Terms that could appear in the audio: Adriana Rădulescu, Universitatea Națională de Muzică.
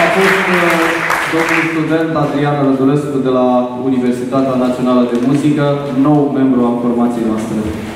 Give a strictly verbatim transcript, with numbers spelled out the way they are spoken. A fost domnul student Adriana Rădulescu de la Universitatea Națională de Muzică, nou membru al formației noastre.